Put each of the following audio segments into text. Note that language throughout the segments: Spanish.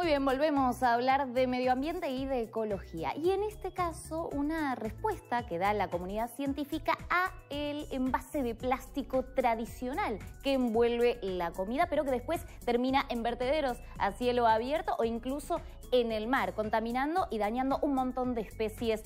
Muy bien, volvemos a hablar de medio ambiente y de ecología. Y en este caso, una respuesta que da la comunidad científica a el envase de plástico tradicional que envuelve la comida, pero que después termina en vertederos a cielo abierto o incluso en el mar, contaminando y dañando un montón de especies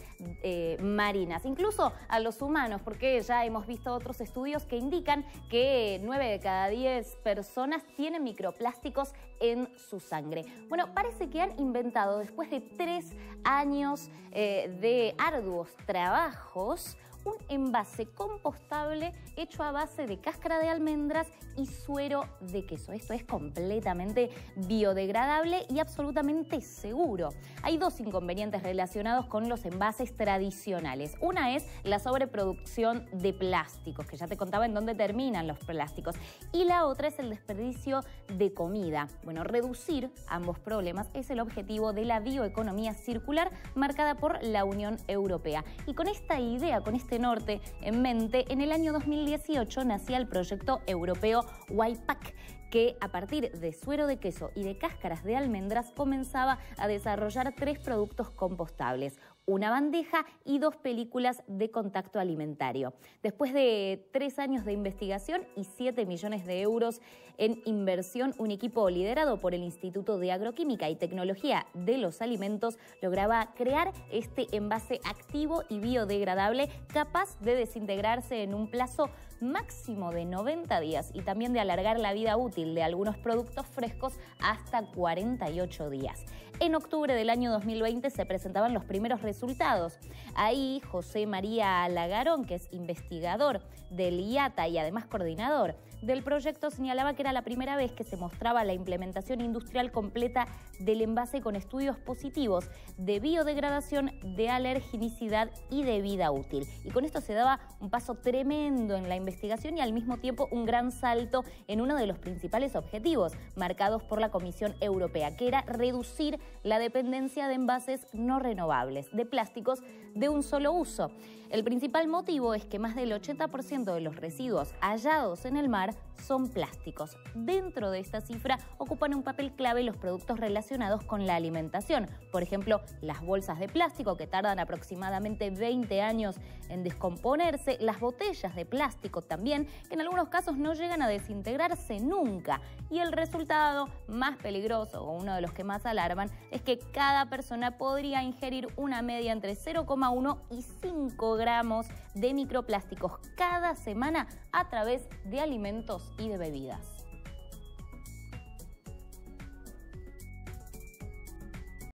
marinas, incluso a los humanos, porque ya hemos visto otros estudios que indican que 9 de cada 10 personas tienen microplásticos en su sangre. Bueno, parece que han inventado, después de 3 años de arduos trabajos, un envase compostable hecho a base de cáscara de almendras y suero de queso. Esto es completamente biodegradable y absolutamente seguro. Hay 2 inconvenientes relacionados con los envases tradicionales. Una es la sobreproducción de plásticos, que ya te contaba en dónde terminan los plásticos. Y la otra es el desperdicio de comida. Bueno, reducir ambos problemas es el objetivo de la bioeconomía circular marcada por la Unión Europea. Y con esta idea, con este norte en mente, en el año 2018 nacía el proyecto europeo Ypack, que a partir de suero de queso y de cáscaras de almendras comenzaba a desarrollar 3 productos compostables, una bandeja y 2 películas de contacto alimentario. Después de 3 años de investigación y 7 millones de euros en inversión, un equipo liderado por el Instituto de Agroquímica y Tecnología de los Alimentos lograba crear este envase activo y biodegradable capaz de desintegrarse en un plazo máximo de 90 días y también de alargar la vida útil de algunos productos frescos hasta 48 días. En octubre del año 2020 se presentaban los primeros resultados. Ahí José María Lagarón, que es investigador del IATA y además coordinador del proyecto, señalaba que era la primera vez que se mostraba la implementación industrial completa del envase con estudios positivos de biodegradación, de alergenicidad y de vida útil. Y con esto se daba un paso tremendo en la investigación y al mismo tiempo un gran salto en uno de los principales objetivos marcados por la Comisión Europea, que era reducir la dependencia de envases no renovables, de plásticos de un solo uso. El principal motivo es que más del 80% de los residuos hallados en el mar son plásticos. Dentro de esta cifra ocupan un papel clave los productos relacionados con la alimentación. Por ejemplo, las bolsas de plástico, que tardan aproximadamente 20 años en descomponerse, las botellas de plástico también, que en algunos casos no llegan a desintegrarse nunca. Y el resultado más peligroso, o uno de los que más alarman, es que cada persona podría ingerir una media entre 0,1 y 5 gramos de microplásticos cada semana a través de alimentos y de bebidas.